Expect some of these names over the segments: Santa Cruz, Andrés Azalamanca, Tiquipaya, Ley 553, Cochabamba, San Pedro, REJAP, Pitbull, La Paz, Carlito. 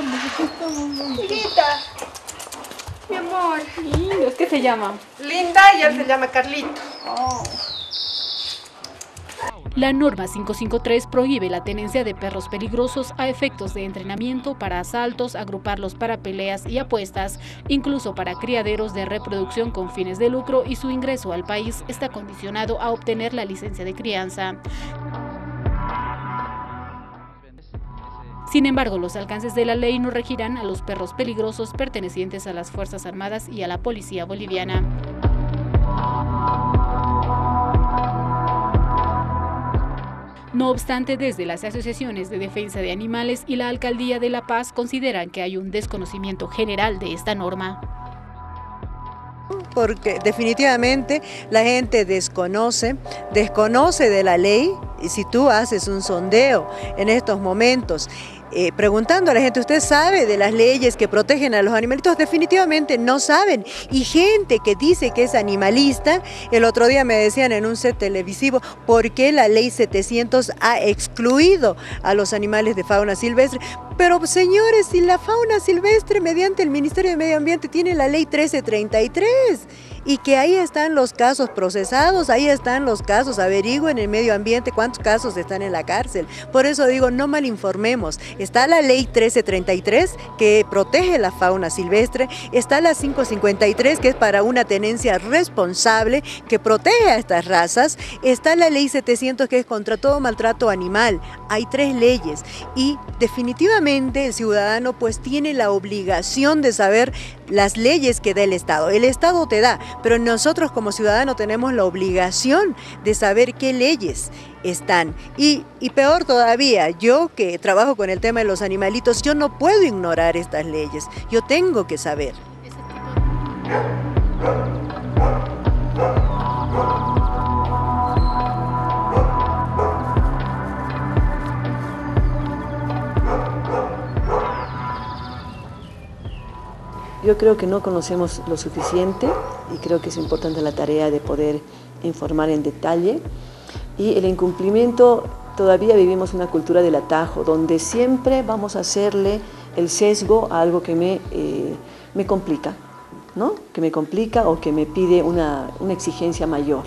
estamos. Chiquita. Mi amor. Lindos, ¿qué se llama? Linda y él se llama Carlito. Oh. La norma 553 prohíbe la tenencia de perros peligrosos a efectos de entrenamiento para asaltos, agruparlos para peleas y apuestas, incluso para criaderos de reproducción con fines de lucro, y su ingreso al país está condicionado a obtener la licencia de crianza. Sin embargo, los alcances de la ley no regirán a los perros peligrosos pertenecientes a las Fuerzas Armadas y a la Policía Boliviana. No obstante, desde las asociaciones de defensa de animales y la Alcaldía de La Paz consideran que hay un desconocimiento general de esta norma. Porque definitivamente la gente desconoce de la ley, y si tú haces un sondeo en estos momentos preguntando a la gente, ¿usted sabe de las leyes que protegen a los animalitos? Definitivamente no saben. Y gente que dice que es animalista, el otro día me decían en un set televisivo, ¿por qué la ley 700 ha excluido a los animales de fauna silvestre? Pero señores, si la fauna silvestre mediante el Ministerio de Medio Ambiente tiene la ley 1333, y que ahí están los casos procesados, ahí están los casos, averigüen en el medio ambiente cuántos casos están en la cárcel. Por eso digo, no malinformemos. Está la ley 1333 que protege la fauna silvestre, está la 553 que es para una tenencia responsable que protege a estas razas, está la ley 700 que es contra todo maltrato animal. Hay tres leyes y definitivamente el ciudadano pues tiene la obligación de saber las leyes que da el Estado. El Estado te da, pero nosotros como ciudadanos tenemos la obligación de saber qué leyes están. Y peor todavía, yo que trabajo con el tema de los animalitos, yo no puedo ignorar estas leyes, yo tengo que saber. Yo creo que no conocemos lo suficiente y creo que es importante la tarea de poder informar en detalle. Y el incumplimiento, todavía vivimos una cultura del atajo, donde siempre vamos a hacerle el sesgo a algo que me complica, ¿no? Que me complica o que me pide una exigencia mayor.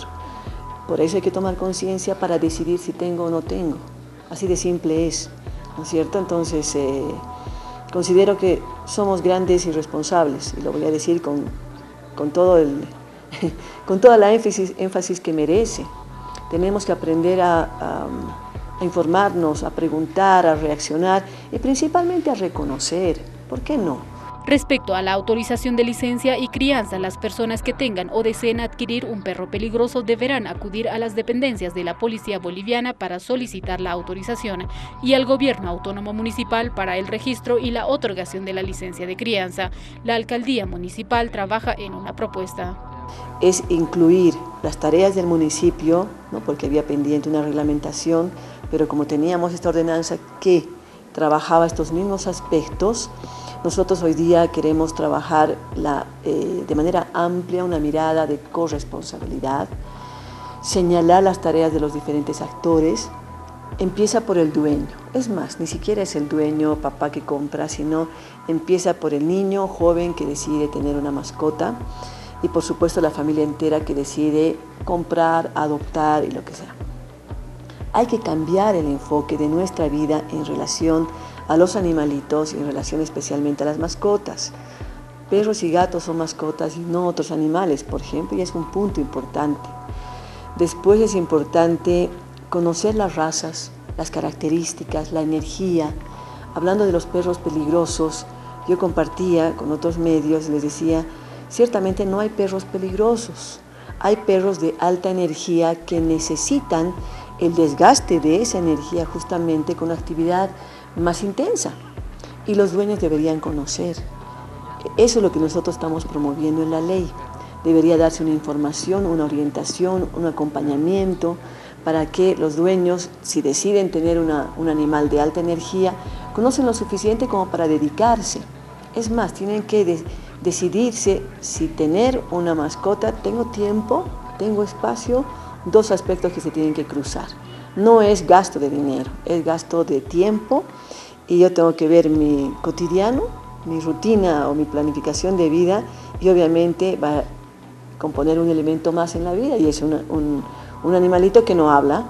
Por eso hay que tomar conciencia para decidir si tengo o no tengo. Así de simple es, ¿no es cierto? Entonces, considero que somos grandes irresponsables, y lo voy a decir con toda la énfasis que merece. Tenemos que aprender a informarnos, a preguntar, a reaccionar y principalmente a reconocer. ¿Por qué no? Respecto a la autorización de licencia y crianza, las personas que tengan o deseen adquirir un perro peligroso deberán acudir a las dependencias de la Policía Boliviana para solicitar la autorización y al Gobierno Autónomo Municipal para el registro y la otorgación de la licencia de crianza. La Alcaldía Municipal trabaja en una propuesta. Es incluir las tareas del municipio, ¿no? Porque había pendiente una reglamentación, pero como teníamos esta ordenanza que trabajaba estos mismos aspectos, nosotros hoy día queremos trabajar de manera amplia una mirada de corresponsabilidad, señalar las tareas de los diferentes actores. Empieza por el dueño, es más, ni siquiera es el dueño, papá que compra, sino empieza por el niño joven que decide tener una mascota y por supuesto la familia entera que decide comprar, adoptar y lo que sea. Hay que cambiar el enfoque de nuestra vida en relación a los animalitos y en relación especialmente a las mascotas. Perros y gatos son mascotas y no otros animales, por ejemplo, y es un punto importante. Después es importante conocer las razas, las características, la energía. Hablando de los perros peligrosos, yo compartía con otros medios, les decía, ciertamente no hay perros peligrosos, hay perros de alta energía que necesitan el desgaste de esa energía justamente con actividad más intensa, y los dueños deberían conocer. Eso es lo que nosotros estamos promoviendo en la ley. Debería darse una información, una orientación, un acompañamiento para que los dueños, si deciden tener un animal de alta energía, conocen lo suficiente como para dedicarse. Es más, tienen que decidirse si tener una mascota. Tengo tiempo, tengo espacio, dos aspectos que se tienen que cruzar. No es gasto de dinero, es gasto de tiempo y yo tengo que ver mi cotidiano, mi rutina o mi planificación de vida, y obviamente va a componer un elemento más en la vida, y es un animalito que no habla.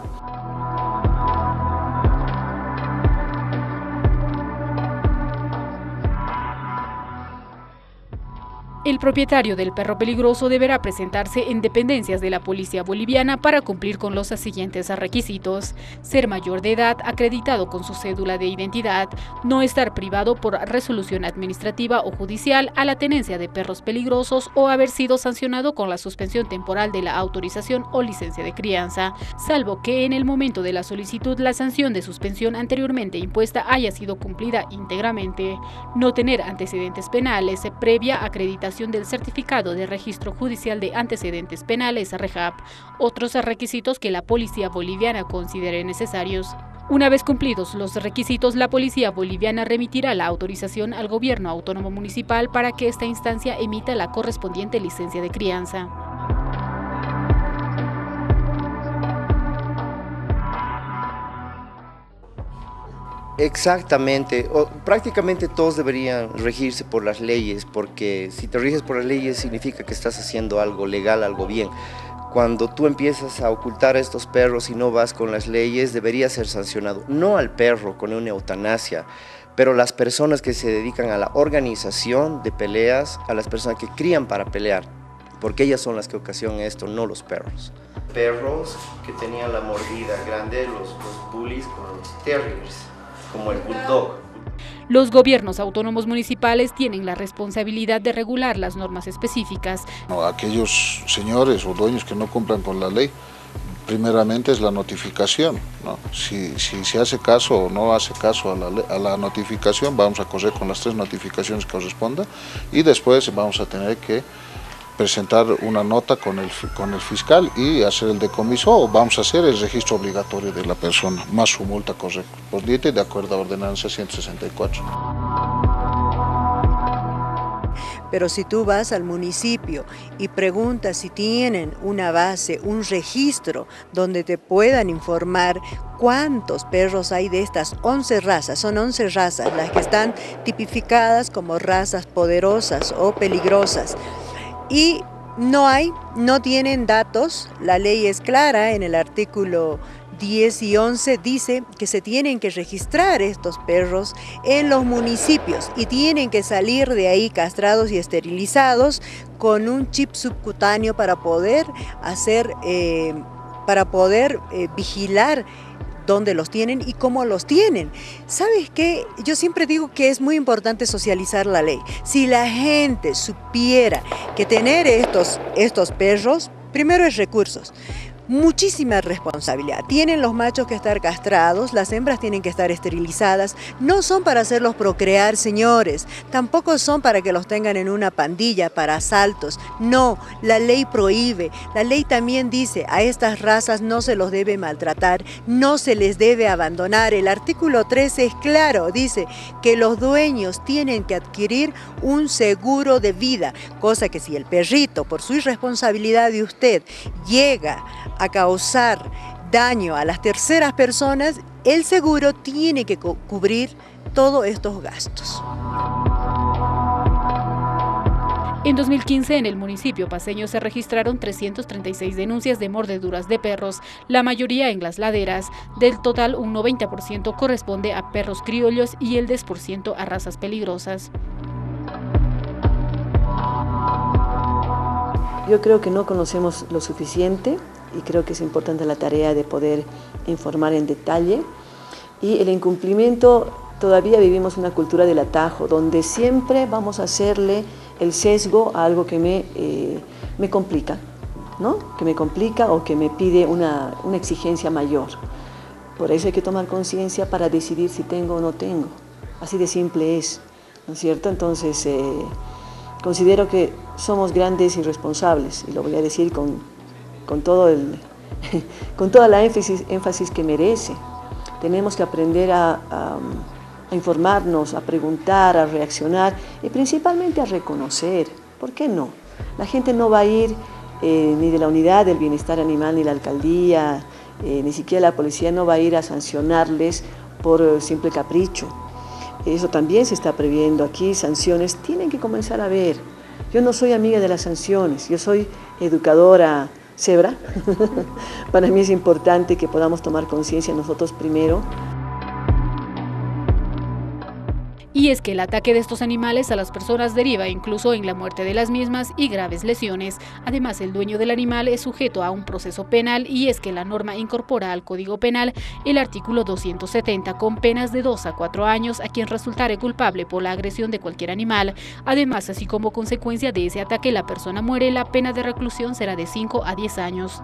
El propietario del perro peligroso deberá presentarse en dependencias de la policía boliviana para cumplir con los siguientes requisitos: ser mayor de edad, acreditado con su cédula de identidad, no estar privado por resolución administrativa o judicial a la tenencia de perros peligrosos o haber sido sancionado con la suspensión temporal de la autorización o licencia de crianza, salvo que en el momento de la solicitud la sanción de suspensión anteriormente impuesta haya sido cumplida íntegramente, no tener antecedentes penales, previa acreditación del certificado de registro judicial de antecedentes penales REJAP, otros requisitos que la policía boliviana considere necesarios. Una vez cumplidos los requisitos, la policía boliviana remitirá la autorización al gobierno autónomo municipal para que esta instancia emita la correspondiente licencia de crianza. Exactamente, prácticamente todos deberían regirse por las leyes, porque si te riges por las leyes significa que estás haciendo algo legal, algo bien. Cuando tú empiezas a ocultar a estos perros y no vas con las leyes, debería ser sancionado, no al perro con una eutanasia, pero las personas que se dedican a la organización de peleas, a las personas que crían para pelear, porque ellas son las que ocasionan esto, no los perros. Perros que tenían la mordida grande, los bullies con los terriers, como el bulldog. Los gobiernos autónomos municipales tienen la responsabilidad de regular las normas específicas. Aquellos señores o dueños que no cumplan con la ley, primeramente es la notificación, ¿no? Si se hace caso o no hace caso a la notificación, vamos a correr con las 3 notificaciones que correspondan, y después vamos a tener que presentar una nota con el fiscal y hacer el decomiso, o vamos a hacer el registro obligatorio de la persona, más su multa correspondiente de acuerdo a ordenanza 164. Pero si tú vas al municipio y preguntas si tienen una base, un registro donde te puedan informar cuántos perros hay de estas 11 razas, son 11 razas las que están tipificadas como razas poderosas o peligrosas, y no tienen datos. La ley es clara, en el artículo 10 y 11 dice que se tienen que registrar estos perros en los municipios y tienen que salir de ahí castrados y esterilizados con un chip subcutáneo para poder hacer, vigilar dónde los tienen y cómo los tienen. ¿Sabes qué? Yo siempre digo que es muy importante socializar la ley. Si la gente supiera que tener estos perros, primero es recursos, muchísima responsabilidad. Tienen los machos que estar castrados, las hembras tienen que estar esterilizadas, no son para hacerlos procrear, señores, tampoco son para que los tengan en una pandilla, para asaltos, no, la ley prohíbe, la ley también dice, a estas razas no se los debe maltratar, no se les debe abandonar. El artículo 13 es claro, dice que los dueños tienen que adquirir un seguro de vida, cosa que si el perrito, por su irresponsabilidad de usted, llega a causar daño a las terceras personas, el seguro tiene que cubrir todos estos gastos. En 2015, en el municipio paceño se registraron 336 denuncias de mordeduras de perros, la mayoría en las laderas. Del total, un 90% corresponde a perros criollos y el 10% a razas peligrosas. Yo creo que no conocemos lo suficiente y creo que es importante la tarea de poder informar en detalle. Y el incumplimiento, todavía vivimos una cultura del atajo, donde siempre vamos a hacerle el sesgo a algo que me complica, ¿no? Que me complica o que me pide una exigencia mayor. Por eso hay que tomar conciencia para decidir si tengo o no tengo. Así de simple es, ¿no es cierto? Entonces, considero que somos grandes irresponsables, y lo voy a decir con toda la énfasis que merece. Tenemos que aprender a informarnos, a preguntar, a reaccionar y principalmente a reconocer. ¿Por qué no? La gente no va a ir ni de la unidad del bienestar animal, ni la alcaldía, ni siquiera la policía no va a ir a sancionarles por simple capricho. Eso también se está previendo aquí, sanciones, tienen que comenzar a ver. Yo no soy amiga de las sanciones, yo soy educadora cebra. Para mí es importante que podamos tomar conciencia nosotros primero. Y es que el ataque de estos animales a las personas deriva incluso en la muerte de las mismas y graves lesiones. Además, el dueño del animal es sujeto a un proceso penal y es que la norma incorpora al Código Penal el artículo 270 con penas de 2 a 4 años a quien resultare culpable por la agresión de cualquier animal. Además, así como consecuencia de ese ataque la persona muere, la pena de reclusión será de 5 a 10 años.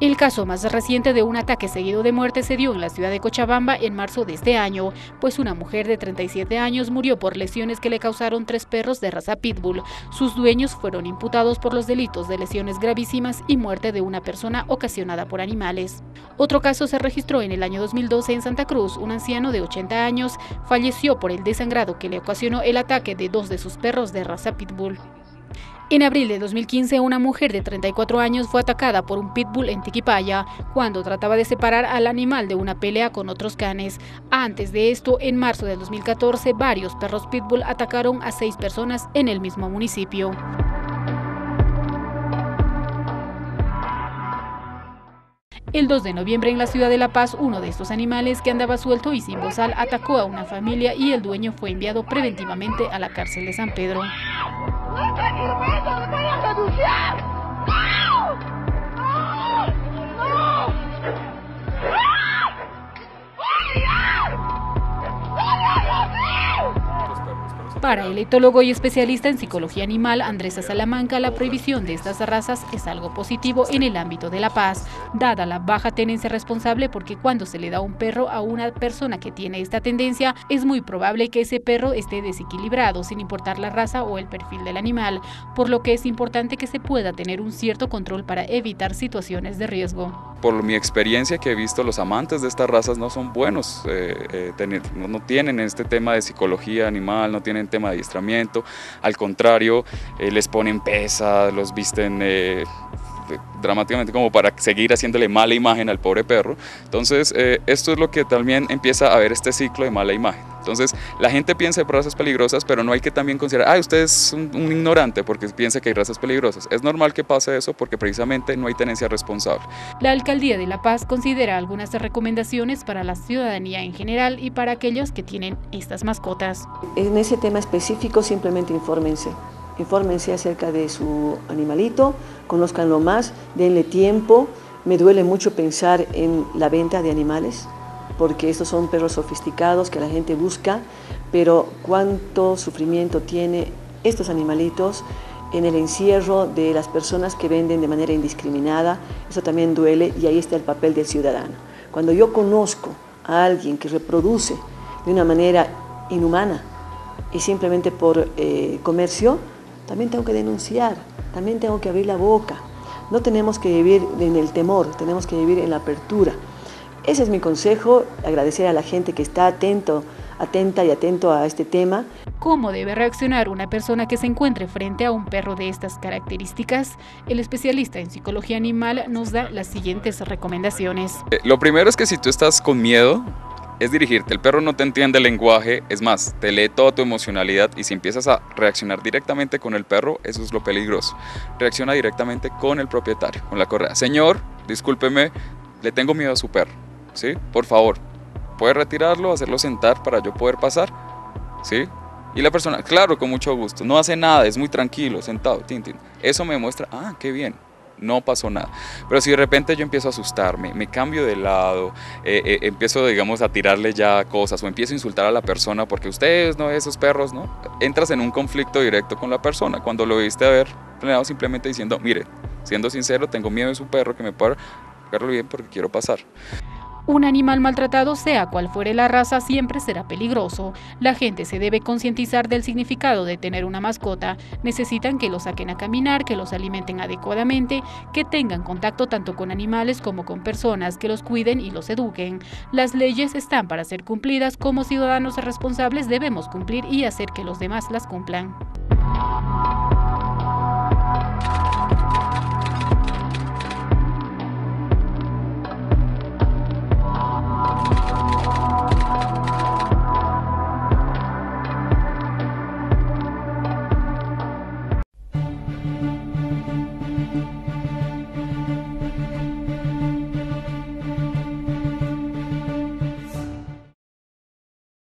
El caso más reciente de un ataque seguido de muerte se dio en la ciudad de Cochabamba en marzo de este año, pues una mujer de 37 años murió por lesiones que le causaron 3 perros de raza Pitbull. Sus dueños fueron imputados por los delitos de lesiones gravísimas y muerte de una persona ocasionada por animales. Otro caso se registró en el año 2012 en Santa Cruz. Un anciano de 80 años falleció por el desangrado que le ocasionó el ataque de 2 de sus perros de raza Pitbull. En abril de 2015, una mujer de 34 años fue atacada por un pitbull en Tiquipaya, cuando trataba de separar al animal de una pelea con otros canes. Antes de esto, en marzo de 2014, varios perros pitbull atacaron a 6 personas en el mismo municipio. El 2 de noviembre en la ciudad de La Paz, uno de estos animales que andaba suelto y sin bozal atacó a una familia y el dueño fue enviado preventivamente a la cárcel de San Pedro. Para el etólogo y especialista en psicología animal Andrés Azalamanca, la prohibición de estas razas es algo positivo en el ámbito de la paz, dada la baja tenencia responsable, porque cuando se le da un perro a una persona que tiene esta tendencia, es muy probable que ese perro esté desequilibrado, sin importar la raza o el perfil del animal, por lo que es importante que se pueda tener un cierto control para evitar situaciones de riesgo. Por mi experiencia que he visto, los amantes de estas razas no son buenos, no tienen este tema de psicología animal, no tienen tema de adiestramiento, al contrario, les ponen pesas, los visten dramáticamente como para seguir haciéndole mala imagen al pobre perro. Entonces esto es lo que también empieza a haber este ciclo de mala imagen. Entonces la gente piensa en razas peligrosas, pero no hay que también considerar, usted es un ignorante porque piensa que hay razas peligrosas. Es normal que pase eso porque precisamente no hay tenencia responsable. La Alcaldía de La Paz considera algunas recomendaciones para la ciudadanía en general y para aquellos que tienen estas mascotas. En ese tema específico simplemente infórmense. Infórmense acerca de su animalito, conózcanlo más, denle tiempo. Me duele mucho pensar en la venta de animales, porque estos son perros sofisticados que la gente busca, pero cuánto sufrimiento tienen estos animalitos en el encierro de las personas que venden de manera indiscriminada. Eso también duele y ahí está el papel del ciudadano. Cuando yo conozco a alguien que reproduce de una manera inhumana y simplemente por comercio, también tengo que denunciar, también tengo que abrir la boca. No tenemos que vivir en el temor, tenemos que vivir en la apertura. Ese es mi consejo, agradecer a la gente que está atenta y atento a este tema. ¿Cómo debe reaccionar una persona que se encuentre frente a un perro de estas características? El especialista en psicología animal nos da las siguientes recomendaciones. Lo primero es que si tú estás con miedo, es dirigirte, el perro no te entiende el lenguaje, es más, te lee toda tu emocionalidad y si empiezas a reaccionar directamente con el perro, eso es lo peligroso. Reacciona directamente con el propietario, con la correa. Señor, discúlpeme, le tengo miedo a su perro, ¿sí? Por favor, ¿puede retirarlo, hacerlo sentar para yo poder pasar? ¿Sí? Y la persona, claro, con mucho gusto, no hace nada, es muy tranquilo, sentado, tin. Eso me muestra, ah, qué bien. No pasó nada. Pero si de repente yo empiezo a asustarme, me cambio de lado, empiezo, digamos, a tirarle ya cosas o empiezo a insultar a la persona porque ustedes, no, esos perros, ¿no? Entras en un conflicto directo con la persona. Cuando lo viste haber planeado simplemente diciendo, mire, siendo sincero, tengo miedo de su perro que me pueda tocarlo bien porque quiero pasar. Un animal maltratado, sea cual fuere la raza, siempre será peligroso. La gente se debe concientizar del significado de tener una mascota. Necesitan que los saquen a caminar, que los alimenten adecuadamente, que tengan contacto tanto con animales como con personas, que los cuiden y los eduquen. Las leyes están para ser cumplidas. Como ciudadanos responsables debemos cumplir y hacer que los demás las cumplan.